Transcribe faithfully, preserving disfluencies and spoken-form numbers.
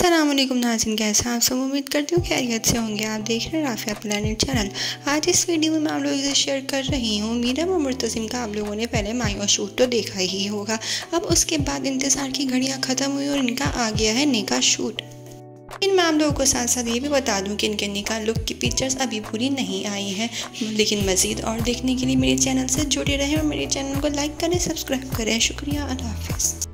अस्सलाम वालेकुम नाज़रीन, कैसे आप सब? उम्मीद करती हूँ खैरियत से होंगे। आप देख रहे हैं राफिया प्लैनेट चैनल। आज इस वीडियो में मैं आप लोगों से शेयर कर रही हूँ मीरम और मुतज़िम का। आप लोगों ने पहले माइवा शूट तो देखा ही होगा। अब उसके बाद इंतज़ार की घड़ियाँ ख़त्म हुई और इनका आ गया है निकाह शूट। लेकिन मैं आप लोगों को साथ साथ ये भी बता दूं कि इनके निकाह लुक की पिक्चर्स अभी पूरी नहीं आई हैं, लेकिन मज़ीद और देखने के लिए मेरे चैनल से जुड़े रहें और मेरे चैनल को लाइक करें, सब्सक्राइब करें। शुक्रिया, अल्लाह हाफ़िज़।